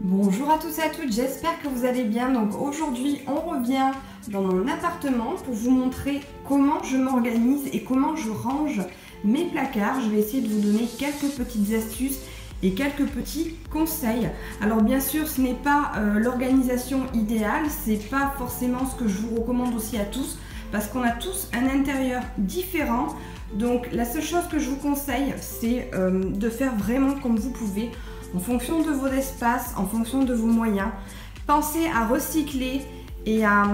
Bonjour à tous et à toutes, j'espère que vous allez bien. Donc aujourd'hui on revient dans mon appartement pour vous montrer comment je m'organise et comment je range mes placards. Je vais essayer de vous donner quelques petites astuces et quelques petits conseils. Alors bien sûr ce n'est pas l'organisation idéale, c'est pas forcément ce que je vous recommande aussi à tous parce qu'on a tous un intérieur différent. Donc la seule chose que je vous conseille c'est de faire vraiment comme vous pouvez en fonction de vos espaces, en fonction de vos moyens. Pensez à recycler et à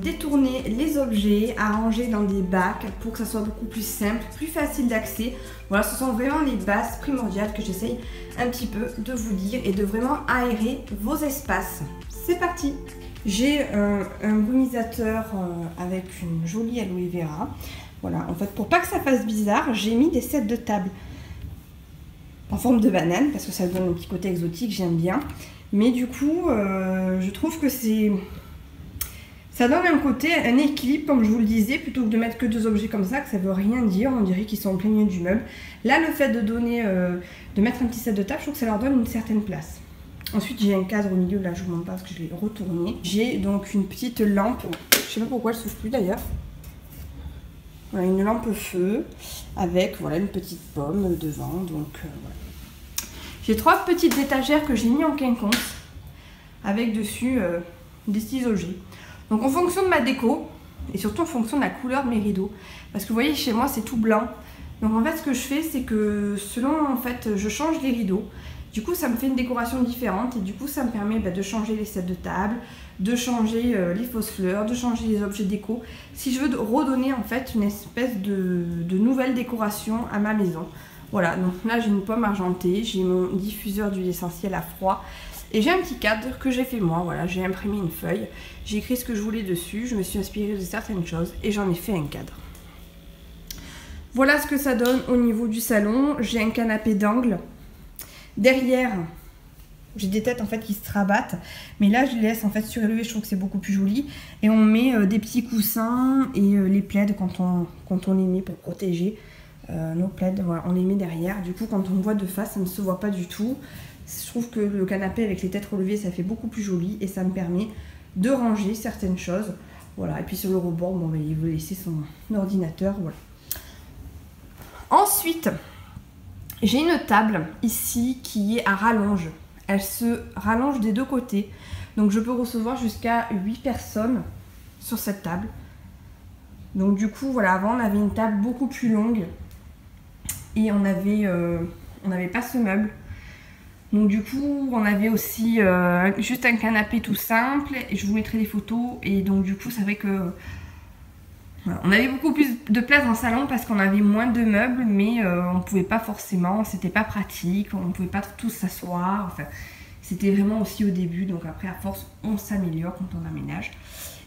détourner les objets, à ranger dans des bacs pour que ça soit beaucoup plus simple, plus facile d'accès. Voilà, ce sont vraiment les bases primordiales que j'essaye un petit peu de vous dire et de vraiment aérer vos espaces. C'est parti! J'ai un brumisateur avec une jolie aloe vera. Voilà, en fait, pour pas que ça fasse bizarre, j'ai mis des sets de table en forme de banane parce que ça donne un petit côté exotique, j'aime bien. Mais du coup, je trouve que c'est... ça donne un côté, un équilibre, comme je vous le disais, plutôt que de mettre que deux objets comme ça, que ça veut rien dire, on dirait qu'ils sont en plein milieu du meuble. Là, le fait de donner, de mettre un petit set de table, je trouve que ça leur donne une certaine place. Ensuite, j'ai un cadre au milieu, là je vous montre pas parce que je l'ai retourné. J'ai donc une petite lampe, je sais pas pourquoi elle s'ouvre plus d'ailleurs. Voilà, une lampe feu avec voilà, une petite pomme devant, donc voilà. J'ai trois petites étagères que j'ai mis en quinconce avec dessus des petits objets. Donc en fonction de ma déco et surtout en fonction de la couleur de mes rideaux, parce que vous voyez chez moi c'est tout blanc, donc en fait ce que je fais c'est que selon en fait je change les rideaux, du coup ça me fait une décoration différente et du coup ça me permet bah, de changer les sets de table, de changer les fausses fleurs, de changer les objets déco si je veux redonner en fait une espèce de nouvelle décoration à ma maison. Voilà, donc là j'ai une pomme argentée, j'ai mon diffuseur d'huile essentielle à froid. Et j'ai un petit cadre que j'ai fait moi, voilà, j'ai imprimé une feuille, j'ai écrit ce que je voulais dessus, je me suis inspirée de certaines choses et j'en ai fait un cadre. Voilà ce que ça donne au niveau du salon, j'ai un canapé d'angle. Derrière, j'ai des têtes en fait qui se rabattent, mais là je les laisse en fait surélevées, je trouve que c'est beaucoup plus joli. Et on met des petits coussins et les plaids quand on les met pour protéger nos plaids, voilà, on les met derrière. Du coup quand on voit de face, ça ne se voit pas du tout. Je trouve que le canapé avec les têtes relevées ça fait beaucoup plus joli et ça me permet de ranger certaines choses. Voilà, et puis sur le rebord, bon, il veut laisser son ordinateur. Voilà. Ensuite, j'ai une table ici qui est à rallonge. Elle se rallonge des deux côtés. Donc je peux recevoir jusqu'à 8 personnes sur cette table. Donc du coup, voilà, avant on avait une table beaucoup plus longue et on n'avait pas ce meuble. Donc du coup, on avait aussi juste un canapé tout simple et je vous mettrai des photos. Et donc du coup, c'est vrai que voilà, on avait beaucoup plus de place dans le salon parce qu'on avait moins de meubles, mais on ne pouvait pas forcément, c'était pas pratique, on ne pouvait pas tous s'asseoir. Enfin, c'était vraiment aussi au début, donc après à force, on s'améliore quand on aménage.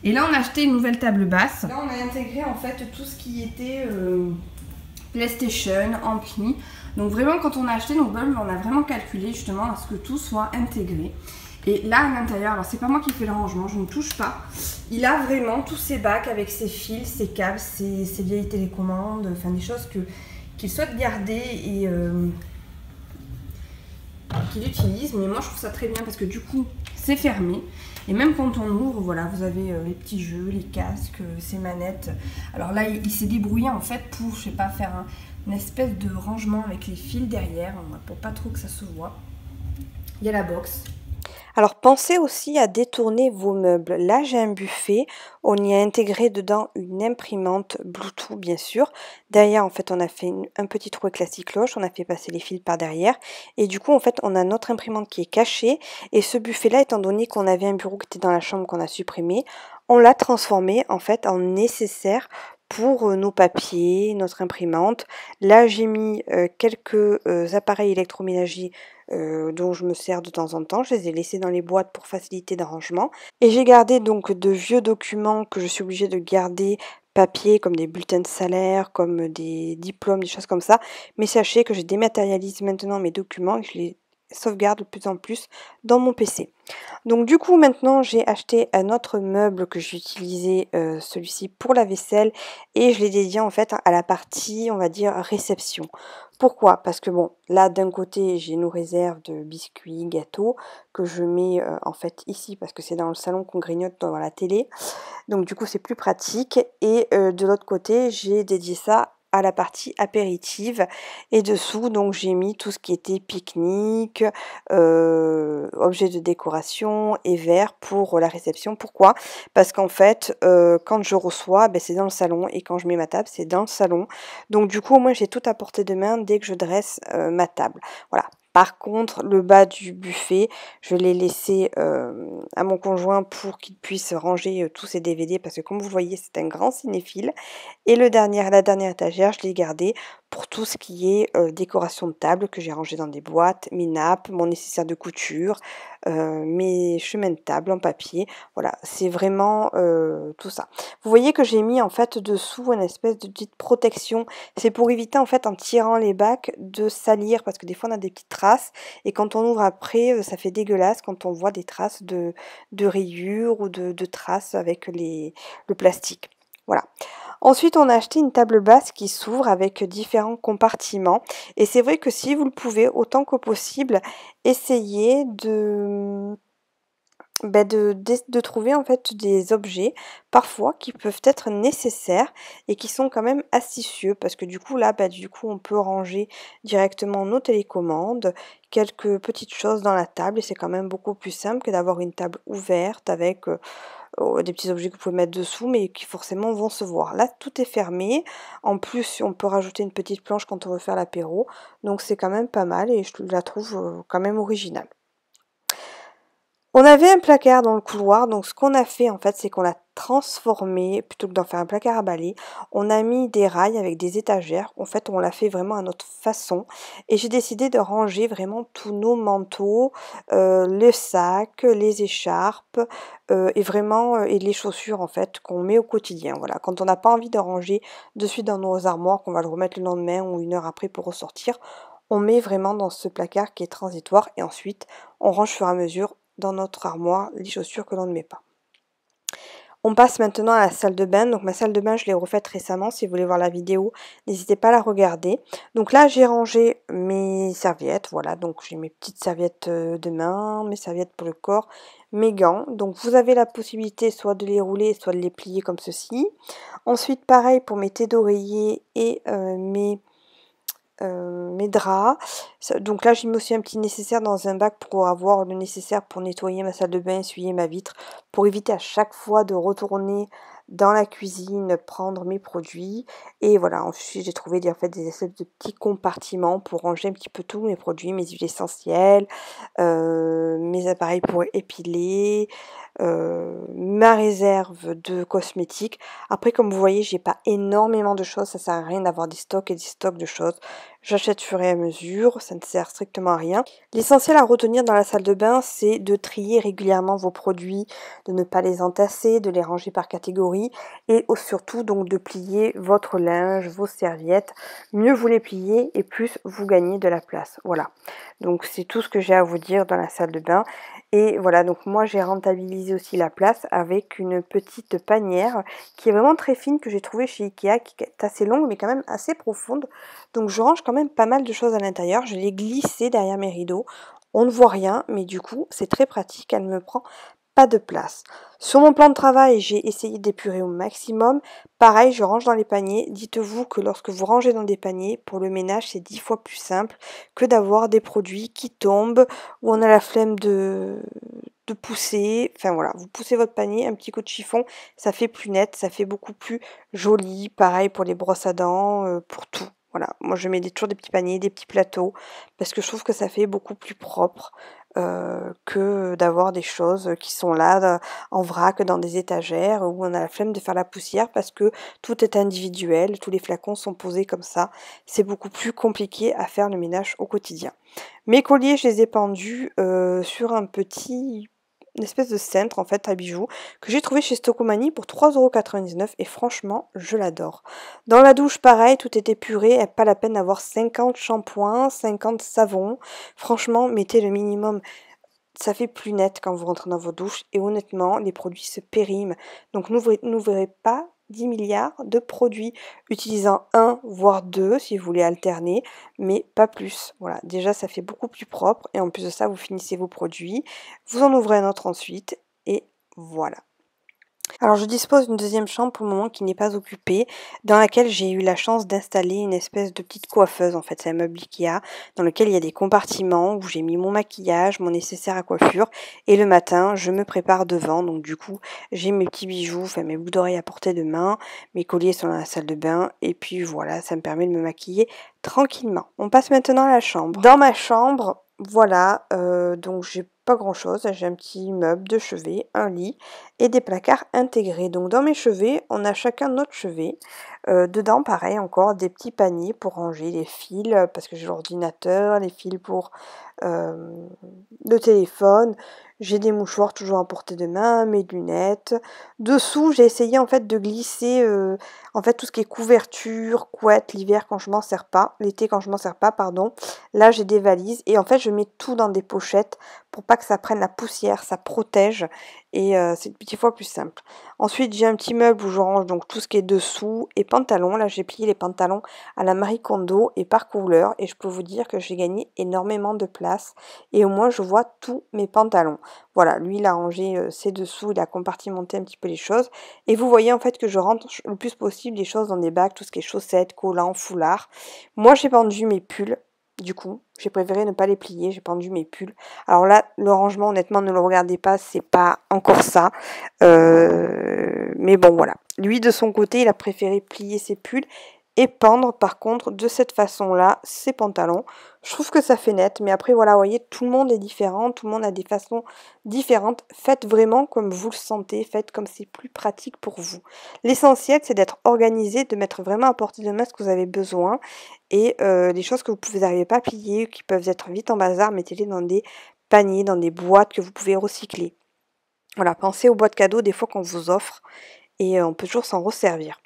Et là, on a acheté une nouvelle table basse. Là, on a intégré en fait tout ce qui était PlayStation, ampli. Donc vraiment quand on a acheté nos meubles, on a vraiment calculé justement à ce que tout soit intégré. Et là à l'intérieur, alors c'est pas moi qui fais le rangement, je ne touche pas. Il a vraiment tous ses bacs avec ses fils, ses câbles, ses vieilles télécommandes, enfin des choses qu'il souhaite garder et qu'il utilise. Mais moi je trouve ça très bien parce que du coup c'est fermé. Et même quand on ouvre, voilà, vous avez les petits jeux, les casques, ces manettes. Alors là, il s'est débrouillé en fait pour, je sais pas, faire une espèce de rangement avec les fils derrière, pour pas trop que ça se voit. Il y a la box. Alors pensez aussi à détourner vos meubles. Là, j'ai un buffet. On y a intégré dedans une imprimante Bluetooth, bien sûr. Derrière, en fait, on a fait un petit trou avec la scie-cloche. On a fait passer les fils par derrière. Et du coup, en fait, on a notre imprimante qui est cachée. Et ce buffet-là, étant donné qu'on avait un bureau qui était dans la chambre qu'on a supprimé, on l'a transformé, en fait, en nécessaire pour nos papiers, notre imprimante. Là, j'ai mis quelques appareils électroménagers dont je me sers de temps en temps. Je les ai laissés dans les boîtes pour faciliter le rangement. Et j'ai gardé donc de vieux documents que je suis obligée de garder papier, comme des bulletins de salaire, comme des diplômes, des choses comme ça. Mais sachez que je dématérialise maintenant mes documents et je les sauvegarde de plus en plus dans mon PC. Donc du coup maintenant j'ai acheté un autre meuble que j'utilisais, celui-ci pour la vaisselle, et je l'ai dédié en fait à la partie, on va dire, réception. Pourquoi? Parce que bon, là d'un côté j'ai nos réserves de biscuits, gâteaux que je mets en fait ici parce que c'est dans le salon qu'on grignote devant la télé, donc du coup c'est plus pratique, et de l'autre côté j'ai dédié ça à la partie apéritive, et dessous donc j'ai mis tout ce qui était pique-nique, objets de décoration et verre pour la réception. Pourquoi? Parce qu'en fait quand je reçois, ben, c'est dans le salon, et quand je mets ma table c'est dans le salon, donc du coup au moins j'ai tout à portée de main dès que je dresse ma table. Voilà. Par contre, le bas du buffet, je l'ai laissé à mon conjoint pour qu'il puisse ranger tous ses DVD, parce que comme vous voyez, c'est un grand cinéphile. Et la dernière étagère, je l'ai gardée pour tout ce qui est décoration de table, que j'ai rangé dans des boîtes, mes nappes, mon nécessaire de couture, mes chemins de table en papier. Voilà, c'est vraiment tout ça. Vous voyez que j'ai mis en fait dessous une espèce de petite protection. C'est pour éviter en fait, en tirant les bacs, de salir, parce que des fois on a des petites traces et quand on ouvre après ça fait dégueulasse quand on voit des traces de rayures ou de traces avec le plastique. Voilà. Ensuite, on a acheté une table basse qui s'ouvre avec différents compartiments. Et c'est vrai que si vous le pouvez, autant que possible, essayez de trouver en fait des objets parfois qui peuvent être nécessaires et qui sont quand même astucieux, parce que du coup là on peut ranger directement nos télécommandes, quelques petites choses dans la table, et c'est quand même beaucoup plus simple que d'avoir une table ouverte avec des petits objets que vous pouvez mettre dessous mais qui forcément vont se voir. Là tout est fermé, en plus on peut rajouter une petite planche quand on veut faire l'apéro, donc c'est quand même pas mal et je la trouve quand même originale. On avait un placard dans le couloir, donc ce qu'on a fait en fait, c'est qu'on l'a transformé, plutôt que d'en faire un placard à balai, on a mis des rails avec des étagères, en fait on l'a fait vraiment à notre façon, et j'ai décidé de ranger vraiment tous nos manteaux, le sac, les écharpes, et les chaussures en fait qu'on met au quotidien. Voilà, quand on n'a pas envie de ranger de suite dans nos armoires, qu'on va le remettre le lendemain ou une heure après pour ressortir, on met vraiment dans ce placard qui est transitoire, et ensuite on range au fur et à mesure dans notre armoire les chaussures que l'on ne met pas. On passe maintenant à la salle de bain. Donc ma salle de bain, je l'ai refaite récemment. Si vous voulez voir la vidéo, n'hésitez pas à la regarder. Donc là j'ai rangé mes serviettes, voilà, donc j'ai mes petites serviettes de main, mes serviettes pour le corps, mes gants. Donc vous avez la possibilité soit de les rouler, soit de les plier comme ceci. Ensuite pareil pour mes tés d'oreiller et mes draps. Donc là j'ai mis aussi un petit nécessaire dans un bac pour avoir le nécessaire pour nettoyer ma salle de bain, essuyer ma vitre, pour éviter à chaque fois de retourner dans la cuisine prendre mes produits. Et voilà, ensuite j'ai trouvé des espèces de petits compartiments pour ranger un petit peu tous mes produits, mes huiles essentielles, mes appareils pour épiler, ma réserve de cosmétiques. Après, comme vous voyez, j'ai pas énormément de choses, ça sert à rien d'avoir des stocks et des stocks de choses, j'achète au fur et à mesure, ça ne sert strictement à rien. L'essentiel à retenir dans la salle de bain, c'est de trier régulièrement vos produits, de ne pas les entasser, de les ranger par catégorie, et surtout donc de plier votre linge, vos serviettes. Mieux vous les pliez et plus vous gagnez de la place. Voilà, donc c'est tout ce que j'ai à vous dire dans la salle de bain. Et voilà, donc moi j'ai rentabilisé aussi la place avec une petite panière qui est vraiment très fine, que j'ai trouvée chez Ikea, qui est assez longue mais quand même assez profonde, donc je range quand même pas mal de choses à l'intérieur. Je l'ai glissée derrière mes rideaux, on ne voit rien, mais du coup c'est très pratique, elle ne me prend pas de place. Sur mon plan de travail, j'ai essayé d'épurer au maximum. Pareil, je range dans les paniers. Dites-vous que lorsque vous rangez dans des paniers, pour le ménage, c'est 10 fois plus simple que d'avoir des produits qui tombent, où on a la flemme de pousser. Enfin voilà, vous poussez votre panier, un petit coup de chiffon, ça fait plus net, ça fait beaucoup plus joli. Pareil pour les brosses à dents, pour tout. Voilà, moi je mets toujours des petits paniers, des petits plateaux, parce que je trouve que ça fait beaucoup plus propre que d'avoir des choses qui sont là en vrac dans des étagères où on a la flemme de faire la poussière, parce que tout est individuel, tous les flacons sont posés comme ça, c'est beaucoup plus compliqué à faire le ménage au quotidien. Mes colliers, je les ai pendus sur un petit une espèce de cintre en fait à bijoux que j'ai trouvé chez Stockomanie pour 3,99 € et franchement je l'adore. Dans la douche pareil, tout est épuré, pas la peine d'avoir 50 shampoings, 50 savons. Franchement mettez le minimum, ça fait plus net quand vous rentrez dans vos douches et honnêtement les produits se périment. Donc n'ouvrez pas 10 milliards de produits, utilisant un voire deux si vous voulez alterner, mais pas plus. Voilà, déjà ça fait beaucoup plus propre et en plus de ça vous finissez vos produits, vous en ouvrez un autre ensuite et voilà. Alors je dispose d'une deuxième chambre pour le moment qui n'est pas occupée, dans laquelle j'ai eu la chance d'installer une espèce de petite coiffeuse en fait, c'est un meuble Ikea, dans lequel il y a des compartiments où j'ai mis mon maquillage, mon nécessaire à coiffure, et le matin je me prépare devant, donc du coup j'ai mes petits bijoux, enfin mes boucles d'oreilles à portée de main, mes colliers sont dans la salle de bain, et puis voilà, ça me permet de me maquiller tranquillement. On passe maintenant à la chambre. Dans ma chambre, voilà, donc j'ai pas grand chose, j'ai un petit meuble de chevet, un lit et des placards intégrés. Donc dans mes chevets, on a chacun notre chevet. Dedans, pareil encore, des petits paniers pour ranger les fils, parce que j'ai l'ordinateur, les fils pour le téléphone, j'ai des mouchoirs toujours à portée de main, mes lunettes. Dessous, j'ai essayé en fait de glisser en fait tout ce qui est couverture, couette, l'hiver quand je m'en sers pas, l'été quand je m'en sers pas, pardon. Là, j'ai des valises et en fait, je mets tout dans des pochettes pour pas que ça prenne la poussière, ça protège et c'est 10 fois plus simple. Ensuite j'ai un petit meuble où je range donc tout ce qui est dessous et pantalons, là j'ai plié les pantalons à la Marie Kondo et par couleur et je peux vous dire que j'ai gagné énormément de place et au moins je vois tous mes pantalons. Voilà, lui il a rangé ses dessous, il a compartimenté un petit peu les choses et vous voyez en fait que je rentre le plus possible les choses dans des bacs, tout ce qui est chaussettes, collants, foulards. Moi j'ai pendu mes pulls. Du coup, j'ai préféré ne pas les plier, j'ai pendu mes pulls. Alors là, le rangement, honnêtement, ne le regardez pas, c'est pas encore ça. Mais bon, voilà. Lui, de son côté, il a préféré plier ses pulls et pendre, par contre, de cette façon-là, ses pantalons. Je trouve que ça fait net, mais après, voilà, vous voyez, tout le monde est différent, tout le monde a des façons différentes. Faites vraiment comme vous le sentez, faites comme c'est plus pratique pour vous. L'essentiel, c'est d'être organisé, de mettre vraiment à portée de main ce que vous avez besoin. Et les choses que vous pouvez n'arriver pas à plier, qui peuvent être vite en bazar, mettez-les dans des paniers, dans des boîtes que vous pouvez recycler. Voilà, pensez aux boîtes cadeaux des fois qu'on vous offre et on peut toujours s'en resservir.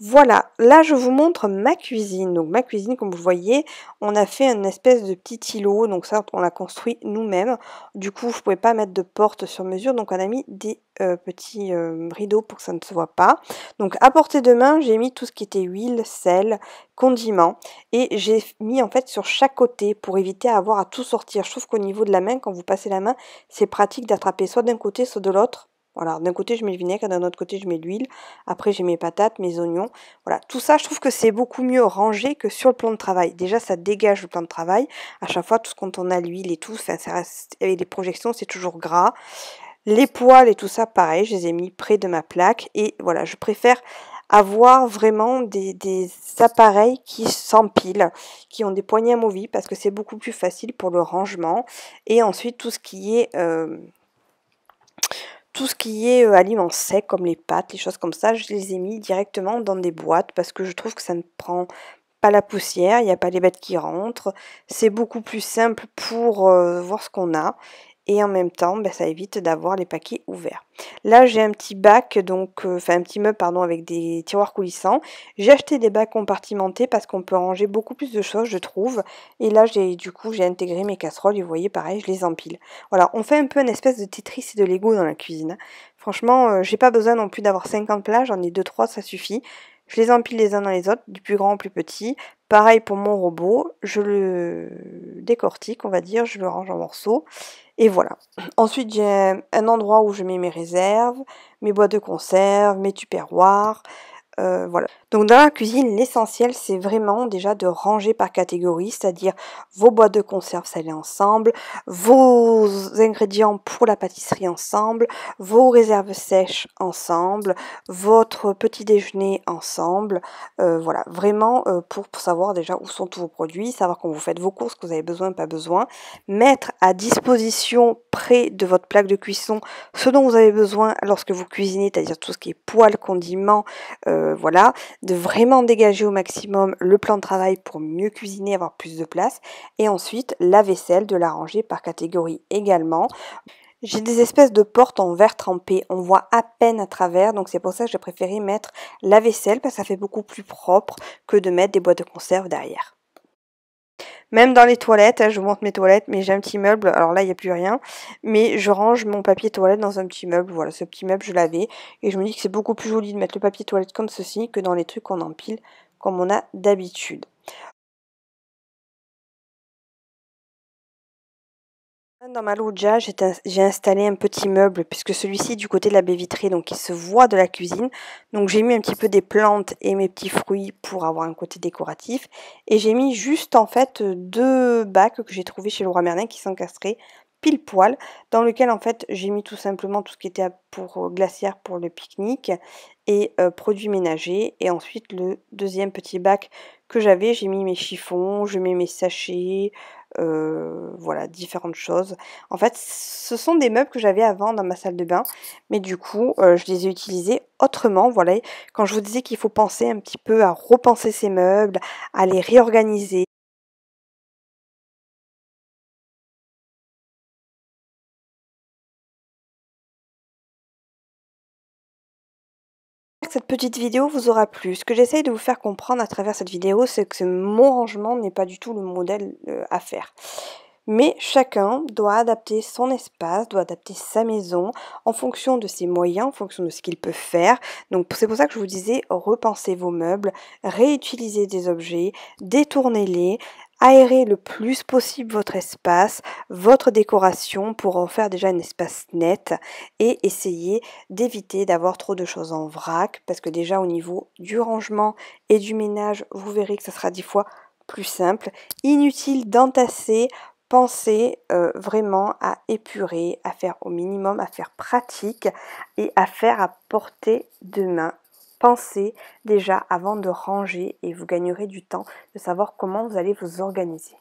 Voilà, là je vous montre ma cuisine. Donc ma cuisine, comme vous voyez, on a fait une espèce de petit îlot, donc ça on l'a construit nous-mêmes. Du coup, je ne pouvais pas mettre de porte sur mesure, donc on a mis des petits rideaux pour que ça ne se voit pas. Donc à portée de main, j'ai mis tout ce qui était huile, sel, condiments, et j'ai mis en fait sur chaque côté pour éviter d'avoir à tout sortir. Je trouve qu'au niveau de la main, quand vous passez la main, c'est pratique d'attraper soit d'un côté, soit de l'autre. Voilà, d'un côté je mets le vinaigre, d'un autre côté je mets l'huile, après j'ai mes patates, mes oignons, voilà, tout ça je trouve que c'est beaucoup mieux rangé que sur le plan de travail. Déjà ça dégage le plan de travail, à chaque fois tout ce qu'on tourne à l'huile et tout, ça reste, avec les projections c'est toujours gras. Les poêles et tout ça pareil, je les ai mis près de ma plaque et voilà, je préfère avoir vraiment des appareils qui s'empilent, qui ont des poignées amovibles parce que c'est beaucoup plus facile pour le rangement. Et ensuite tout ce qui est... aliments secs comme les pâtes, les choses comme ça, je les ai mis directement dans des boîtes parce que je trouve que ça ne prend pas la poussière, il n'y a pas les bêtes qui rentrent, c'est beaucoup plus simple pour voir ce qu'on a et en même temps ben, ça évite d'avoir les paquets ouverts. Là j'ai un petit bac, donc un petit meuble pardon, avec des tiroirs coulissants. J'ai acheté des bacs compartimentés parce qu'on peut ranger beaucoup plus de choses je trouve. Et là j'ai intégré mes casseroles et vous voyez pareil je les empile. Voilà, on fait un peu une espèce de Tetris et de Lego dans la cuisine. Franchement j'ai pas besoin non plus d'avoir 50 plats, j'en ai 2-3 ça suffit. Je les empile les uns dans les autres, du plus grand au plus petit. Pareil pour mon robot, je le décortique on va dire, je le range en morceaux. Et voilà. Ensuite, j'ai un endroit où je mets mes réserves, mes boîtes de conserve, mes tupperwares, voilà. Donc dans la cuisine, l'essentiel, c'est vraiment déjà de ranger par catégorie, c'est-à-dire vos boîtes de conserve salées ensemble, vos ingrédients pour la pâtisserie ensemble, vos réserves sèches ensemble, votre petit déjeuner ensemble, voilà, vraiment pour savoir déjà où sont tous vos produits, savoir quand vous faites vos courses, que vous avez besoin, pas besoin, mettre à disposition près de votre plaque de cuisson ce dont vous avez besoin lorsque vous cuisinez, c'est-à-dire tout ce qui est poêle, condiments, voilà, de vraiment dégager au maximum le plan de travail pour mieux cuisiner, avoir plus de place, et ensuite la vaisselle de la ranger par catégorie également. J'ai des espèces de portes en verre trempé, on voit à peine à travers, donc c'est pour ça que j'ai préféré mettre la vaisselle, parce que ça fait beaucoup plus propre que de mettre des boîtes de conserve derrière. Même dans les toilettes, je vous montre mes toilettes, mais j'ai un petit meuble, alors là il n'y a plus rien, mais je range mon papier toilette dans un petit meuble, voilà, ce petit meuble je l'avais, et je me dis que c'est beaucoup plus joli de mettre le papier toilette comme ceci que dans les trucs qu'on empile comme on a d'habitude. Dans ma loggia, j'ai installé un petit meuble, puisque celui-ci est du côté de la baie vitrée, donc il se voit de la cuisine. Donc j'ai mis un petit peu des plantes et mes petits fruits pour avoir un côté décoratif. Et j'ai mis juste en fait deux bacs que j'ai trouvés chez Leroy Merlin qui s'encastraient pile poil, dans lequel en fait j'ai mis tout simplement tout ce qui était pour glacière pour le pique-nique et produits ménagers. Et ensuite le deuxième petit bac que j'avais, j'ai mis mes chiffons, je mets mes sachets... voilà, différentes choses. En fait, ce sont des meubles que j'avais avant dans ma salle de bain, mais du coup, je les ai utilisés autrement. Voilà, quand je vous disais qu'il faut penser un petit peu à repenser ces meubles, à les réorganiser. Cette petite vidéo vous aura plu. Ce que j'essaye de vous faire comprendre à travers cette vidéo, c'est que mon rangement n'est pas du tout le modèle à faire. Mais chacun doit adapter son espace, doit adapter sa maison en fonction de ses moyens, en fonction de ce qu'il peut faire. Donc c'est pour ça que je vous disais, repensez vos meubles, réutilisez des objets, détournez-les, aérez le plus possible votre espace, votre décoration pour en faire déjà un espace net et essayez d'éviter d'avoir trop de choses en vrac parce que déjà au niveau du rangement et du ménage, vous verrez que ça sera 10 fois plus simple. Inutile d'entasser, pensez vraiment à épurer, à faire au minimum, à faire pratique et à faire à portée de main. Pensez déjà avant de ranger et vous gagnerez du temps de savoir comment vous allez vous organiser.